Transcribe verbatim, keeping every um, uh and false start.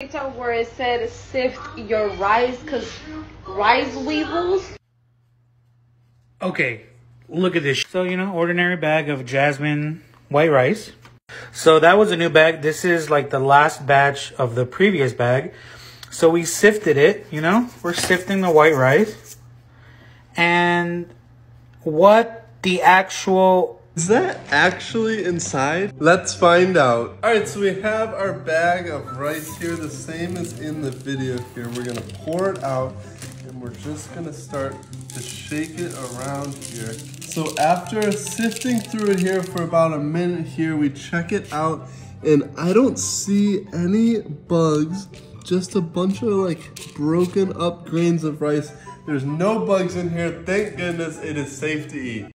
TikTok where it said sift your rice because rice weevils. Okay, look at this. So, you know, ordinary bag of jasmine white rice. So that was a new bag. This is like the last batch of the previous bag. So we sifted it, you know, we're sifting the white rice. And what the actual... Is that actually inside? Let's find out. All right, so we have our bag of rice here, the same as in the video here. We're gonna pour it out and we're just gonna start to shake it around here. So after sifting through it here for about a minute here, we check it out and I don't see any bugs, just a bunch of like broken up grains of rice. There's no bugs in here, thank goodness. It is safe to eat.